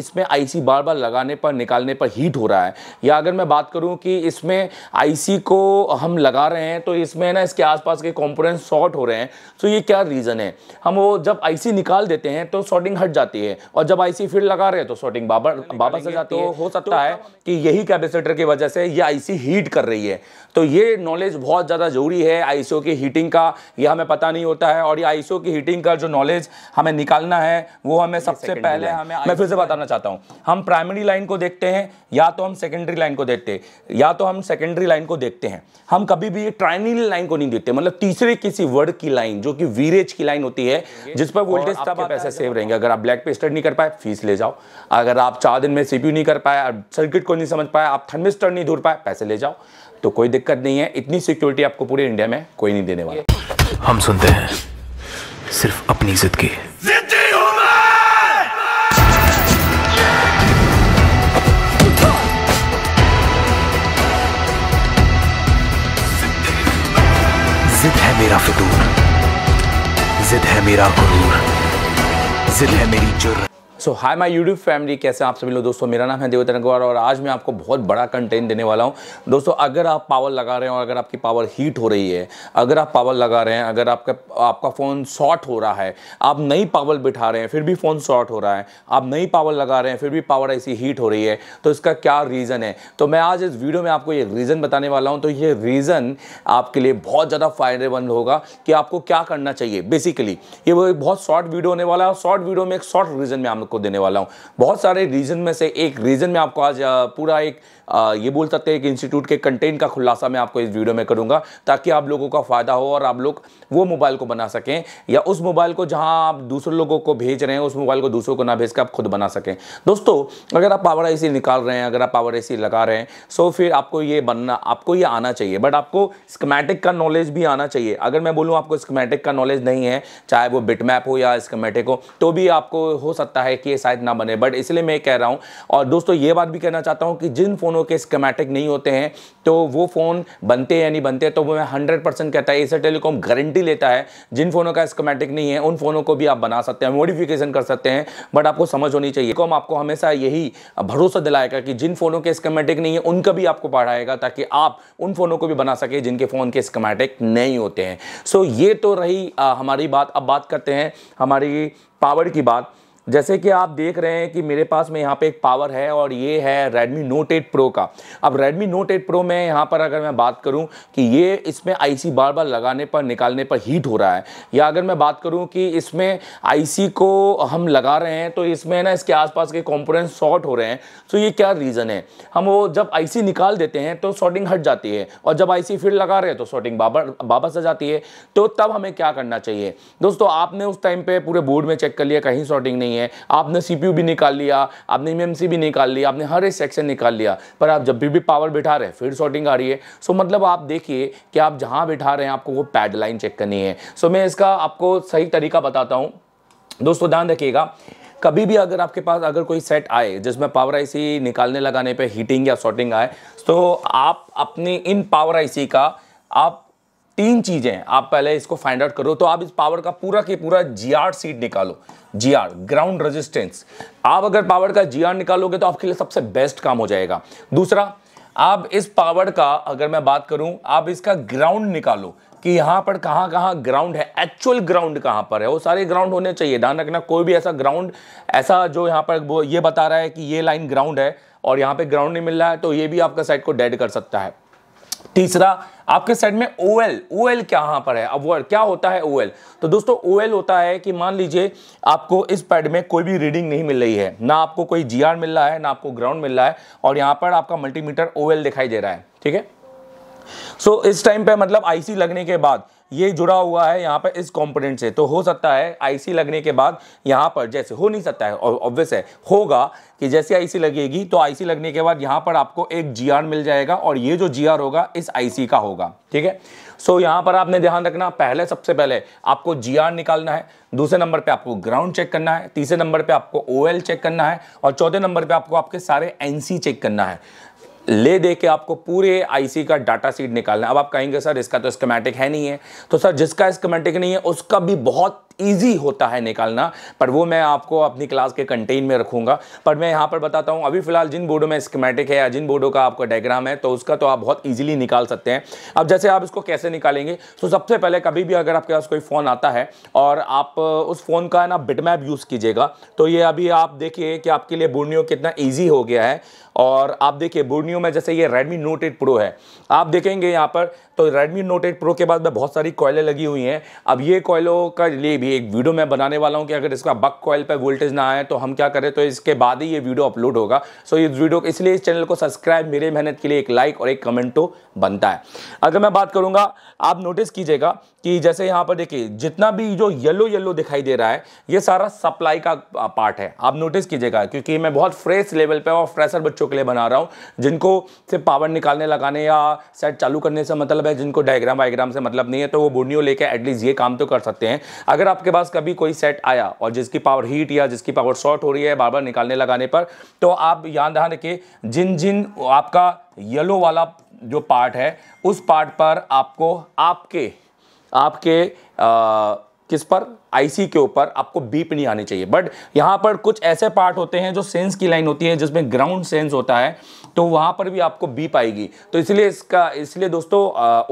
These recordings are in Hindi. इसमें आईसी बार बार लगाने पर निकालने पर हीट हो रहा है। या अगर मैं बात करूं कि इसमें आईसी को हम लगा रहे हैं तो इसमें ना इसके आसपास के कंपोनेंट शॉर्ट हो रहे हैं, तो ये क्या रीज़न है? हम वो जब आईसी निकाल देते हैं तो शॉर्टिंग हट जाती है और जब आईसी फिर लगा रहे हैं तो शॉर्टिंग बाबा से जाती है। हो सकता है कि यही कैपेसिटर की वजह से ये आईसी हीट कर रही है। तो ये नॉलेज बहुत ज़्यादा ज़रूरी है। आईसीओ की हीटिंग का यह हमें पता नहीं होता है और ये आईसीओ की हीटिंग का जो नॉलेज हमें निकालना है वो हमें सबसे पहले मैं फिर से बताना चाहता हूं, हम प्राइमरी लाइन को देखते हैं या तो हम सेकेंडरी लाइन को देखते हैं हम कभी भी ट्राइनरी लाइन को नहीं देखते, मतलब तीसरे किसी वर्ड की लाइन जो कि वीरेज की लाइन होती है जिस पर वोल्टेज तब आपके पैसे सेव रहेंगे। अगर आप ब्लैक पे स्टडी नहीं कर पाए फीस ले जाओ, अगर आप 4 दिन में सीपीयू नहीं कर पाए, सर्किट को नहीं समझ पाए, आप थर्मिस्टर नहीं ढूंढ पाए, पैसे ले जाओ, तो कोई दिक्कत नहीं है। इतनी सिक्योरिटी आपको पूरे इंडिया में कोई नहीं देने वाला। हम सुनते हैं सिर्फ अपनी इज्जत की। जिद है मेरा फितूर, जिद है मेरा गुरूर, जिद है मेरी जुर्रत। So hi my YouTube family, कैसे हैं आप सभी लोग? दोस्तों मेरा नाम है देवरत्न अग्रवाल और आज मैं आपको बहुत बड़ा कंटेंट देने वाला हूं। दोस्तों अगर आप पावर लगा रहे हैं और अगर आपकी पावर हीट हो रही है, अगर आप पावर लगा रहे हैं, अगर आपका फ़ोन शॉर्ट हो रहा है, आप नई पावर बिठा रहे हैं फिर भी फ़ोन शॉर्ट हो रहा है, आप नई पावर लगा रहे हैं फिर भी पावर ऐसी हीट हो रही है, तो इसका क्या रीज़न है? तो मैं आज इस वीडियो में आपको ये रीज़न बताने वाला हूँ। तो ये रीज़न आपके लिए बहुत ज़्यादा फ़ायदेमंद होगा कि आपको क्या करना चाहिए। बेसिकली ये वो एक बहुत शॉर्ट वीडियो होने वाला है और शॉर्ट वीडियो में एक शॉर्ट रीज़न में को देने वाला हूं। बहुत सारे रीजन में से एक रीजन में आपको आज पूरा एक ये बोल सकते हैं कि इंस्टीट्यूट के कंटेंट का खुलासा मैं आपको इस वीडियो में करूंगा ताकि आप लोगों का फायदा हो और आप लोग वो मोबाइल को बना सकें या उस मोबाइल को जहां आप दूसरे लोगों को भेज रहे हैं उस मोबाइल को दूसरों को ना भेज कर आप खुद बना सकें। दोस्तों अगर आप पावर आईसी निकाल रहे हैं, अगर आप पावर आईसी लगा रहे हैं, सो फिर आपको ये आना चाहिए, बट आपको स्कीमेटिक का नॉलेज भी आना चाहिए। अगर मैं बोलूँ आपको स्कीमेटिक का नॉलेज नहीं है, चाहे वो बिटमैप हो या स्कीमेटिक हो, तो भी आपको हो सकता है कि ये शायद ना बने, बट इसलिए मैं कह रहा हूं। और दोस्तों ये बात भी कहना चाहता हूं कि जिन फोनों के स्कीमेटिक नहीं होते हैं तो वो फोन बनते या नहीं बनते, तो मैं 100% कहता है एसर टेलीकॉम गारंटी लेता है जिन फोनों का स्कीमेटिक नहीं है उन फोनों को भी आप बना सकते हैं, मॉडिफिकेशन कर सकते हैं, बट आपको समझ होनी चाहिए। टेलीकॉम आपको हमेशा यही भरोसा दिलाएगा कि जिन फोनों के स्कीमेटिक नहीं है उनका भी आपको पढ़ाएगा ताकि आप उन फोनों को भी बना सके जिनके फोन के स्कीमेटिक नहीं होते हैं। सो ये तो रही हमारी बात। अब बात करते हैं हमारी पावर की बात। जैसे कि आप देख रहे हैं कि मेरे पास में यहाँ पे एक पावर है और ये है Redmi Note 8 Pro का। अब Redmi Note 8 Pro में यहाँ पर अगर मैं बात करूँ कि ये इसमें आईसी बार बार लगाने पर निकालने पर हीट हो रहा है, या अगर मैं बात करूँ कि इसमें आईसी को हम लगा रहे हैं तो इसमें ना इसके आसपास के कंपोनेंट शॉर्ट हो रहे हैं, तो ये क्या रीज़न है? हम वो जब आईसी निकाल देते हैं तो शॉर्टिंग हट जाती है और जब आईसी फिर लगा रहे हैं तो शॉर्टिंग वापस आ जाती है। तो तब हमें क्या करना चाहिए? दोस्तों आपने उस टाइम पर पूरे बोर्ड में चेक कर लिया, कहीं शॉर्टिंग नहीं है, आपने सीपीयू भी निकाल लिया, आपने एमएमसी भी निकाल लिया, आपने हर एक सेक्शन निकाल लिया, पर आप जब भी पावर बिठा रहे हैं फिर शॉर्टिंग आ रही है। सो मतलब आप देखिए कि आप जहां बिठा रहे हैं आपको वो पैड लाइन चेक करनी है। सो मैं इसका आपको सही तरीका बताता हूं। दोस्तों ध्यान रखिएगा, कभी भी अगर आपके पास अगर कोई सेट आए जिसमें पावर आईसी निकालने लगाने पर हीटिंग या शॉर्टिंग आए, तो आप अपने इन पावर आईसी का आप 3 चीज़ें आप पहले इसको फाइंड आउट करो। तो आप इस पावर का पूरा के पूरा जीआर सीट निकालो, जीआर ग्राउंड रेजिस्टेंस। आप अगर पावर का जीआर निकालोगे तो आपके लिए सबसे बेस्ट काम हो जाएगा। दूसरा, आप इस पावर का अगर मैं बात करूं, आप इसका ग्राउंड निकालो कि यहाँ पर कहाँ कहाँ ग्राउंड है, एक्चुअल ग्राउंड कहाँ पर है, वो सारे ग्राउंड होने चाहिए। ध्यान रखना कोई भी ऐसा ग्राउंड ऐसा जो यहाँ पर वो ये बता रहा है कि ये लाइन ग्राउंड है और यहाँ पर ग्राउंड नहीं मिल रहा है, तो ये भी आपका साइट को डेड कर सकता है। तीसरा, आपके साइड में OL कहाँ पर है? अब वो क्या होता है OL? तो दोस्तों OL होता है कि मान लीजिए आपको इस पैड में कोई भी रीडिंग नहीं मिल रही है, ना आपको कोई GR मिल रहा है, ना आपको ग्राउंड मिल रहा है, और यहाँ पर आपका मल्टीमीटर OL दिखाई दे रहा है, ठीक है। सो इस टाइम पे मतलब आईसी लगने के बाद ये जुड़ा हुआ है यहाँ पर इस कंपोनेंट से, तो हो सकता है आईसी लगने के बाद यहाँ पर, जैसे हो नहीं सकता है, ऑब्वियस है, होगा कि जैसे आईसी लगेगी तो आईसी लगने के बाद यहाँ पर आपको एक जीआर मिल जाएगा और ये जो जीआर होगा इस आईसी का होगा, ठीक है। सो यहाँ पर आपने ध्यान रखना, पहले सबसे पहले आपको जीआर निकालना है, दूसरे नंबर पर आपको ग्राउंड चेक करना है, तीसरे नंबर पर आपको OL चेक करना है, और चौथे नंबर पर आपको आपके सारे NC चेक करना है। ले दे के आपको पूरे आईसी का डाटा सीट निकालना है। अब आप कहेंगे सर इसका तो स्कीमेटिक है नहीं है, तो सर जिसका स्कीमेटिक नहीं है उसका भी बहुत ईजी होता है निकालना, पर वो मैं आपको अपनी क्लास के कंटेन में रखूँगा। पर मैं यहाँ पर बताता हूँ अभी फ़िलहाल जिन बोर्डों में स्कीमेटिक है या जिन बोर्डों का आपका डायग्राम है तो उसका तो आप बहुत ईजिली निकाल सकते हैं। अब जैसे आप इसको कैसे निकालेंगे, तो सबसे पहले कभी भी अगर आपके पास कोई फ़ोन आता है और आप उस फ़ोन का ना बिटमैप यूज़ कीजिएगा, तो ये अभी आप देखिए कि आपके लिए बोर्नियो कितना ईजी हो गया है। और आप देखिए बोर्नियो में जैसे ये Redmi Note 8 Pro है, आप देखेंगे यहाँ पर तो Redmi Note 8 Pro के बाद में बहुत सारी कॉयलें लगी हुई हैं। अब ये कॉयलों का लिए भी एक वीडियो मैं बनाने वाला हूँ कि अगर इसका बक कॉयल पर वोल्टेज ना आए तो हम क्या करें, तो इसके बाद ही ये वीडियो अपलोड होगा। सो इस वीडियो इसलिए इस चैनल को सब्सक्राइब, मेरे मेहनत के लिए एक लाइक और एक कमेंट तो बनता है। अगर मैं बात करूँगा, आप नोटिस कीजिएगा कि जैसे यहाँ पर देखिए जितना भी जो येलो येलो दिखाई दे रहा है ये सारा सप्लाई का पार्ट है। आप नोटिस कीजिएगा क्योंकि मैं बहुत फ्रेश लेवल पे और फ्रेशर बच्चों के लिए बना रहा हूँ, जिनको सिर्फ पावर निकालने लगाने या सेट चालू करने से मतलब है, जिनको डायग्राम वाइग्राम से मतलब नहीं है, तो वो बोर्नियो लेके एटलीस्ट ये काम तो कर सकते हैं। अगर आपके पास कभी कोई सेट आया और जिसकी पावर हीट या जिसकी पावर शॉर्ट हो रही है बार बार निकालने लगाने पर, तो आप यहाँ ध्यान रखिए जिन जिन आपका येलो वाला जो पार्ट है उस पार्ट पर आपको आपके किस पर आईसी के ऊपर आपको बीप नहीं आनी चाहिए। बट यहाँ पर कुछ ऐसे पार्ट होते हैं जो सेंस की लाइन होती है जिसमें ग्राउंड सेंस होता है, तो वहाँ पर भी आपको बीप आएगी। तो इसलिए दोस्तों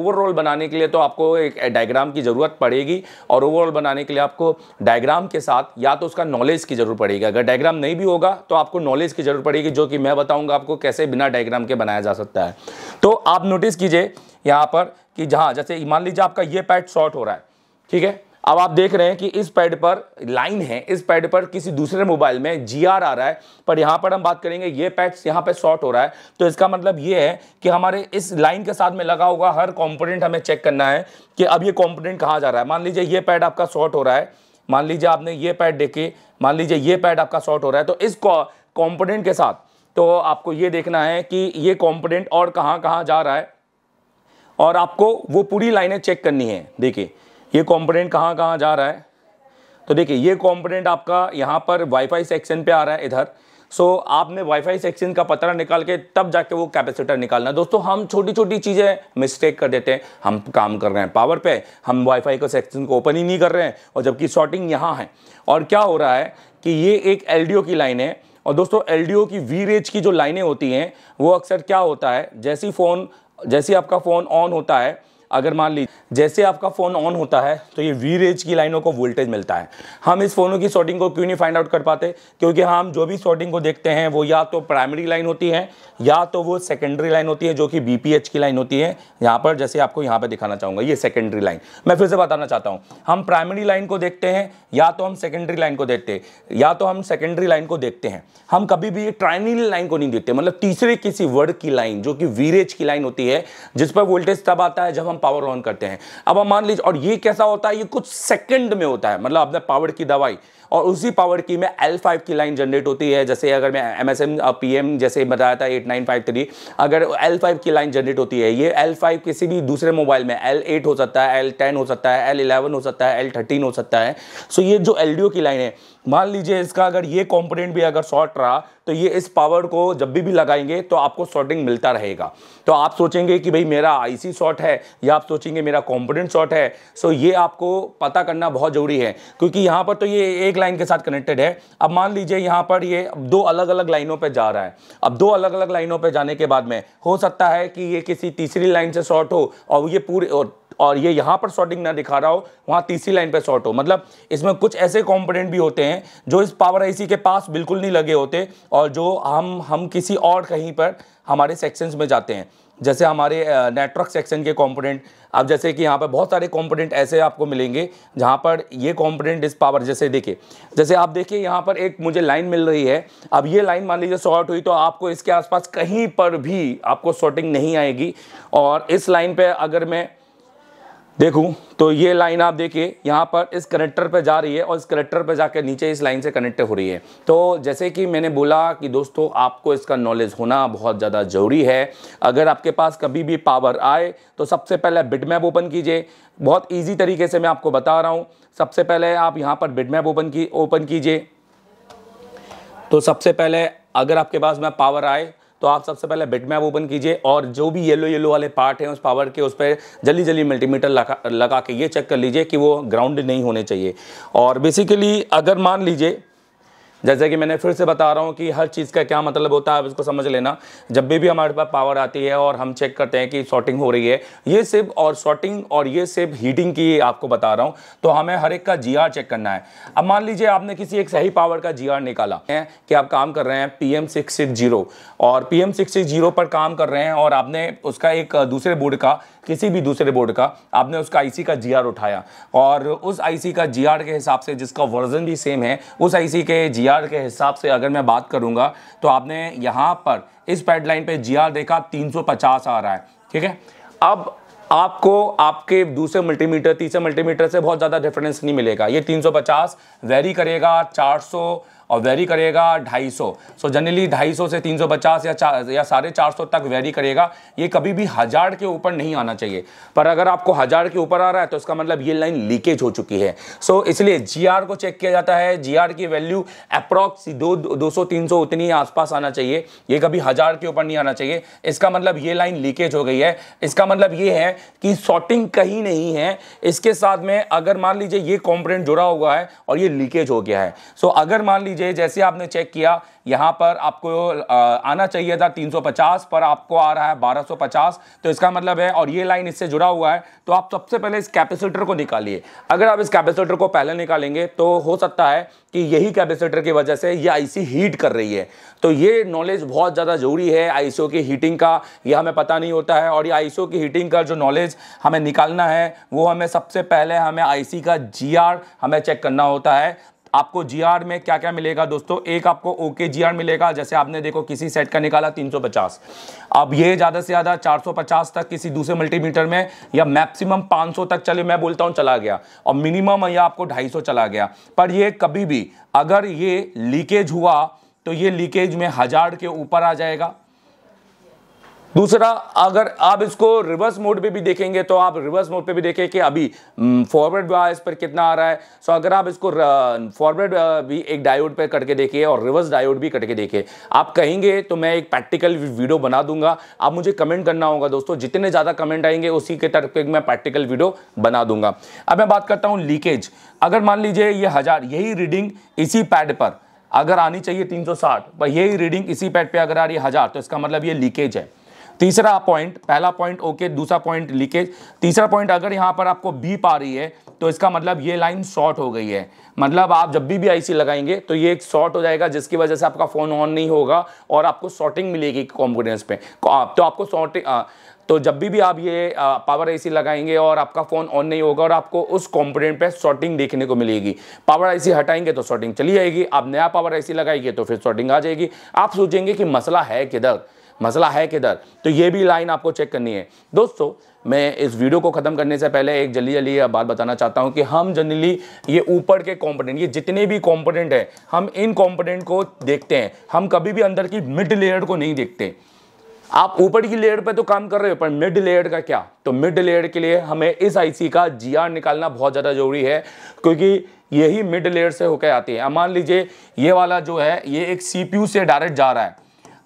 ओवरऑल बनाने के लिए तो आपको एक डायग्राम की ज़रूरत पड़ेगी, और ओवरऑल बनाने के लिए आपको डायग्राम के साथ या तो उसका नॉलेज की ज़रूरत पड़ेगी। अगर डायग्राम नहीं भी होगा तो आपको नॉलेज की ज़रूरत पड़ेगी, जो कि मैं बताऊँगा आपको कैसे बिना डायग्राम के बनाया जा सकता है। तो आप नोटिस कीजिए यहाँ पर कि जहाँ जैसे मान लीजिए आपका ये पैड शॉर्ट हो रहा है, ठीक है, अब आप देख रहे हैं कि इस पैड पर लाइन है, इस पैड पर किसी दूसरे मोबाइल में जीआर आ रहा है, पर यहाँ पर हम बात करेंगे ये पैड यहाँ पे शॉर्ट हो रहा है। तो इसका मतलब ये है कि हमारे इस लाइन के साथ में लगा हुआ हर कंपोनेंट हमें चेक करना है कि अब ये कंपोनेंट कहाँ जा रहा है। मान लीजिए ये पैड आपका शॉर्ट हो रहा है, मान लीजिए आपने ये पैड देखी, मान लीजिए ये पैड आपका शॉर्ट हो रहा है, तो इस कॉम्पोनेंट के साथ तो आपको ये देखना है कि ये कॉम्पोनेंट और कहाँ कहाँ जा रहा है, और आपको वो पूरी लाइनें चेक करनी है। देखिए ये कंपोनेंट कहाँ कहाँ जा रहा है, तो देखिए ये कंपोनेंट आपका यहाँ पर वाईफाई सेक्शन पे आ रहा है इधर। सो आपने वाईफाई सेक्शन का पता निकाल के तब जाके वो कैपेसिटर निकालना। दोस्तों हम छोटी छोटी चीज़ें मिस्टेक कर देते हैं, हम काम कर रहे हैं पावर पे, हम वाईफाई को सेक्शन को ओपन ही नहीं कर रहे हैं, और जबकि शॉर्टिंग यहाँ है। और क्या हो रहा है कि ये एक LDO की लाइन है, और दोस्तों LDO की वी रेंज की जो लाइनें होती हैं वो अक्सर क्या होता है, जैसे आपका फ़ोन ऑन होता है, अगर मान लीजिए जैसे आपका फ़ोन ऑन होता है तो ये वी रेंज की लाइनों को वोल्टेज मिलता है। हम इस फ़ोनों की शॉर्टिंग को क्यों नहीं फाइंड आउट कर पाते, क्योंकि हम जो भी शॉर्टिंग को देखते हैं वो या तो प्राइमरी लाइन होती है या तो वो सेकेंडरी लाइन होती है, जो कि BPH की लाइन होती है। यहाँ पर जैसे आपको यहाँ पर दिखाना चाहूँगा ये सेकेंडरी लाइन, मैं फिर से बताना चाहता हूँ, हम प्राइमरी लाइन को देखते हैं या तो हम सेकेंडरी लाइन को देखते हैं, हम कभी भी ये ट्राइनरी लाइन को नहीं देखते, मतलब तीसरे किसी वर्ड की लाइन जो कि वी रेंज की लाइन होती है, जिस पर वोल्टेज तब आता है जब हम पावर ऑन करते हैं। अब हम मान लीजिए, और ये कैसा होता है, ये कुछ सेकंड में होता है, मतलब आपने पावर की दवाई और उसी पावर की में L5 की लाइन जनरेट होती है। जैसे अगर मैं MSM PM जैसे बताया था 8953, अगर L5 की लाइन जनरेट होती है, ये L5 किसी भी दूसरे मोबाइल में L8 हो सकता है, L10 हो सकता है, L11 हो सकता है, L13 हो सकता है। सो ये जो LDO की लाइन है, मान लीजिए इसका अगर ये कंपोनेंट भी अगर शॉर्ट रहा तो ये इस पावर को जब भी लगाएंगे तो आपको शॉर्टिंग मिलता रहेगा। तो आप सोचेंगे कि भाई मेरा IC शॉर्ट है, या आप सोचेंगे मेरा कंपोनेंट शॉर्ट है। सो ये आपको पता करना बहुत ज़रूरी है, क्योंकि यहाँ पर तो ये एक लाइन के साथ कनेक्टेड है। अब मान लीजिए यहाँ पर ये दो अलग अलग लाइनों पे जा रहा है। अब दो अलग अलग लाइनों पे जाने के बाद में हो सकता है कि ये किसी तीसरी लाइन से शॉर्ट हो, और ये पूरे और ये यहाँ पर शॉर्टिंग ना दिखा रहा हो, वहाँ तीसरी लाइन पे शॉर्ट हो। मतलब इसमें कुछ ऐसे कंपोनेंट भी होते हैं जो इस पावर आईसी के पास बिल्कुल नहीं लगे होते, और जो हम किसी और कहीं पर हमारे सेक्शंस में जाते हैं, जैसे हमारे नेटवर्क सेक्शन के कंपोनेंट। अब जैसे कि यहाँ पर बहुत सारे कंपोनेंट ऐसे आपको मिलेंगे जहाँ पर ये कंपोनेंट इस पावर, जैसे आप देखिए यहाँ पर एक मुझे लाइन मिल रही है। अब ये लाइन मान लीजिए शॉर्ट हुई तो आपको इसके आसपास कहीं पर भी आपको शॉर्टिंग नहीं आएगी। और इस लाइन पर अगर मैं देखूं तो ये लाइन आप देखिए यहाँ पर इस कनेक्टर पे जा रही है, और इस कनेक्टर पे जाकर नीचे इस लाइन से कनेक्ट हो रही है। तो जैसे कि मैंने बोला कि दोस्तों आपको इसका नॉलेज होना बहुत ज़्यादा ज़रूरी है। अगर आपके पास कभी भी पावर आए तो सबसे पहले बिटमैप ओपन कीजिए, बहुत ईजी तरीके से मैं आपको बता रहा हूँ। सबसे पहले आप यहाँ पर बिटमैप ओपन कीजिए। तो सबसे पहले अगर आपके पास में पावर आए तो आप सबसे पहले बिट मैप ओपन कीजिए और जो भी येलो येलो वाले पार्ट हैं उस पावर के उस पर जल्दी जल्दी मल्टीमीटर लगा के ये चेक कर लीजिए कि वो ग्राउंड नहीं होने चाहिए। और बेसिकली अगर मान लीजिए, जैसे कि मैंने फिर से बता रहा हूँ कि हर चीज़ का क्या मतलब होता है, आप इसको समझ लेना। जब भी हमारे पास पावर आती है और हम चेक करते हैं कि शॉर्टिंग हो रही है, ये सिर्फ और शॉर्टिंग और ये सिर्फ हीटिंग की आपको बता रहा हूँ, तो हमें हर एक का जीआर चेक करना है। अब मान लीजिए आपने किसी एक सही पावर का जीआर निकाला है कि आप काम कर रहे हैं PM660 और PM660 पर काम कर रहे हैं और आपने उसका एक दूसरे बोर्ड का, किसी भी दूसरे बोर्ड का आपने उसका IC का जीआर उठाया और उस IC का जीआर के हिसाब से, जिसका वर्जन भी सेम है, उस IC के जीआर के हिसाब से अगर मैं बात करूंगा तो आपने यहाँ पर इस पैड लाइन पे जीआर देखा 350 आ रहा है, ठीक है। अब आपको आपके दूसरे मल्टीमीटर, तीसरे मल्टीमीटर से बहुत ज़्यादा डिफरेंस नहीं मिलेगा। ये 350 वेरी करेगा 400 और वेरी करेगा 250। सो जनरली 250 से 350 या 450 तक वेरी करेगा। ये कभी भी 1000 के ऊपर नहीं आना चाहिए, पर अगर आपको 1000 के ऊपर आ रहा है तो इसका मतलब ये लाइन लीकेज हो चुकी है। सो इसलिए जीआर को चेक किया जाता है। जीआर की वैल्यू अप्रॉक्स 200-300 उतनी आसपास आना चाहिए, ये कभी 1000 के ऊपर नहीं आना चाहिए। इसका मतलब ये लाइन लीकेज हो गई है, इसका मतलब ये है कि शॉर्टिंग कहीं नहीं है। इसके साथ में अगर मान लीजिए ये कॉम्पोनेंट जुड़ा हुआ है और ये लीकेज हो गया है, सो अगर मान लीजिए जैसे आपने चेक किया, यहां पर आपको आना चाहिए था 350 पर आपको आ रहा है 1250, तो इसका मतलब है, और ये लाइन इससे जुड़ा हुआ है, तो आप सबसे पहले इस कैपेसिटर को निकालिए। अगर आप इस कैपेसिटर को पहले निकालेंगे तो हो सकता है कि यही कैपेसिटर की वजह से ये आईसी हीट कर रही है। तो ये नॉलेज बहुत ज़्यादा ज़रूरी है। आईसीओ की हीटिंग का ये हमें पता नहीं होता है, और ये आईसीओ की हीटिंग का जो नॉलेज हमें निकालना है वो हमें सबसे पहले हमें आईसी का जीआर हमें चेक करना होता है। आपको जीआर में क्या क्या मिलेगा दोस्तों, एक आपको ओके जीआर मिलेगा। जैसे आपने देखो किसी सेट का निकाला 350, अब ये ज़्यादा से ज़्यादा 450 तक किसी दूसरे मल्टीमीटर में या मैक्सिमम 500 तक, चले मैं बोलता हूँ चला गया, और मिनिमम या आपको 250 चला गया। पर ये कभी भी अगर ये लीकेज हुआ तो ये लीकेज में 1000 के ऊपर आ जाएगा। दूसरा, अगर आप इसको रिवर्स मोड पे भी देखेंगे तो आप रिवर्स मोड पे भी देखें कि अभी फॉरवर्ड बायस पर कितना आ रहा है। सो अगर आप इसको फॉरवर्ड भी एक डायोड पे करके देखिए और रिवर्स डायोड भी करके देखिए। आप कहेंगे तो मैं एक प्रैक्टिकल वीडियो बना दूंगा, आप मुझे कमेंट करना होगा दोस्तों, जितने ज़्यादा कमेंट आएंगे उसी के तरफ पर मैं प्रैक्टिकल वीडियो बना दूंगा। अब मैं बात करता हूँ लीकेज। अगर मान लीजिए ये 1000, यही रीडिंग इसी पैड पर अगर आनी चाहिए 360, पर यही रीडिंग इसी पैड पर अगर आ रही है 1000, तो इसका मतलब ये लीकेज है। तीसरा पॉइंट, पहला पॉइंट ओके, दूसरा पॉइंट लीकेज, तीसरा पॉइंट अगर यहाँ पर आपको बीप आ रही है तो इसका मतलब ये लाइन शॉर्ट हो गई है। मतलब आप जब भी आईसी लगाएंगे तो ये एक शॉर्ट हो जाएगा, जिसकी वजह से आपका फ़ोन ऑन नहीं होगा और आपको शॉर्टिंग मिलेगी कॉम्पोनेंट्स पे। तो आपको शॉर्टिंग, तो जब भी आप ये पावर आईसी लगाएंगे और आपका फ़ोन ऑन नहीं होगा और आपको उस कंपोनेंट पे शॉर्टिंग देखने को मिलेगी। पावर आईसी हटाएंगे तो शॉर्टिंग चली जाएगी, आप नया पावर आईसी लगाएंगे तो फिर शॉर्टिंग आ जाएगी। आप सोचेंगे कि मसला है किधर, मसला है किधर, तो ये भी लाइन आपको चेक करनी है। दोस्तों, मैं इस वीडियो को ख़त्म करने से पहले एक जल्दी बात बताना चाहता हूं कि हम जनरली ये ऊपर के कंपोनेंट, ये जितने भी कंपोनेंट हैं, हम इन कंपोनेंट को देखते हैं, हम कभी भी अंदर की मिड लेयर को नहीं देखते। आप ऊपर की लेयर पे तो काम कर रहे हो, पर मिड लेयर का क्या? तो मिड लेयर के लिए हमें इस आईसी का जीआर निकालना बहुत ज़्यादा ज़रूरी है, क्योंकि यही मिड लेयर से होकर आती है। मान लीजिए ये वाला जो है ये एक CPU से डायरेक्ट जा रहा है।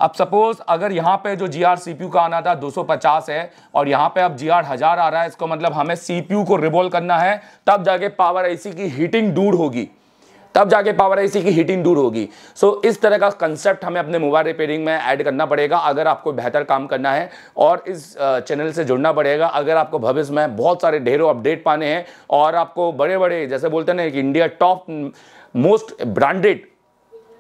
अब सपोज अगर यहाँ पे जो जीआर CPU का आना था 250 है और यहाँ पे अब जीआर 1000 आ रहा है, इसको मतलब हमें CPU को रिवॉल्व करना है, तब जाके पावर आईसी की हीटिंग दूर होगी, तब जाके पावर आईसी की हीटिंग दूर होगी। सो इस तरह का कंसेप्ट हमें अपने मोबाइल रिपेयरिंग में ऐड करना पड़ेगा अगर आपको बेहतर काम करना है, और इस चैनल से जुड़ना पड़ेगा अगर आपको भविष्य में बहुत सारे ढेरों अपडेट पाने हैं और आपको बड़े बड़े, जैसे बोलते हैं ना कि इंडिया टॉप मोस्ट ब्रांडेड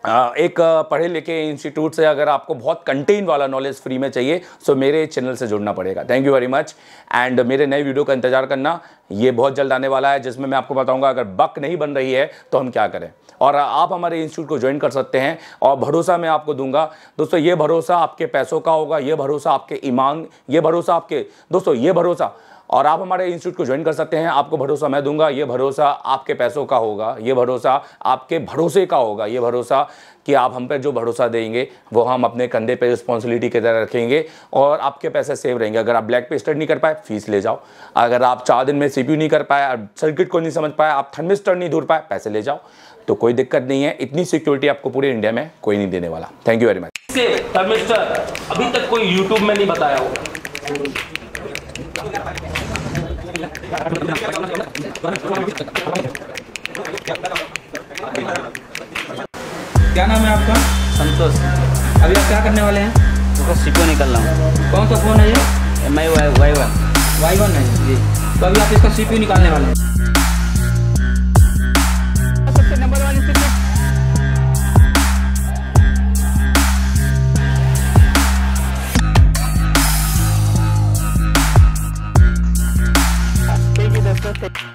एक पढ़े लिखे इंस्टीट्यूट से अगर आपको बहुत कंटेंट वाला नॉलेज फ्री में चाहिए, सो मेरे चैनल से जुड़ना पड़ेगा। Thank you very much, and मेरे नए वीडियो का इंतजार करना, ये बहुत जल्द आने वाला है, जिसमें मैं आपको बताऊंगा अगर बक नहीं बन रही है तो हम क्या करें, और आप हमारे इंस्टीट्यूट को ज्वाइन कर सकते हैं। और भरोसा मैं आपको दूंगा दोस्तों, ये भरोसा आपके पैसों का होगा, ये भरोसा आपके ईमान, ये भरोसा आपके दोस्तों, ये भरोसा, और आप हमारे इंस्टीट्यूट को ज्वाइन कर सकते हैं, आपको भरोसा मैं दूंगा। ये भरोसा आपके पैसों का होगा, ये भरोसा आपके भरोसे का होगा, ये भरोसा कि आप हम पर जो भरोसा देंगे वो हम अपने कंधे पे रिस्पॉन्सिबिलिटी की तरह रखेंगे और आपके पैसे सेव रहेंगे। अगर आप ब्लैक पे स्टडी नहीं कर पाए, फीस ले जाओ। अगर आप 4 दिन में CPU नहीं कर पाए, आप सर्किट को नहीं समझ पाए, आप थर्मिस्टर नहीं ढूंढ पाए, पैसे ले जाओ, तो कोई दिक्कत नहीं है। इतनी सिक्योरिटी आपको पूरे इंडिया में कोई नहीं देने वाला। Thank you very much. से थर्मिस्टर अभी तक कोई यूट्यूब में नहीं बताया होगा। क्या नाम है आपका? संतोष। अभी आप क्या करने वाले हैं? तो सीपो निकलना हूँ। कौन सा फोन है ये? MI Y1 है जी। तो अभी आप इसका CPU निकालने वाले हैं। सबसे नंबर वाली सीपी। ठीक है दोस्तों।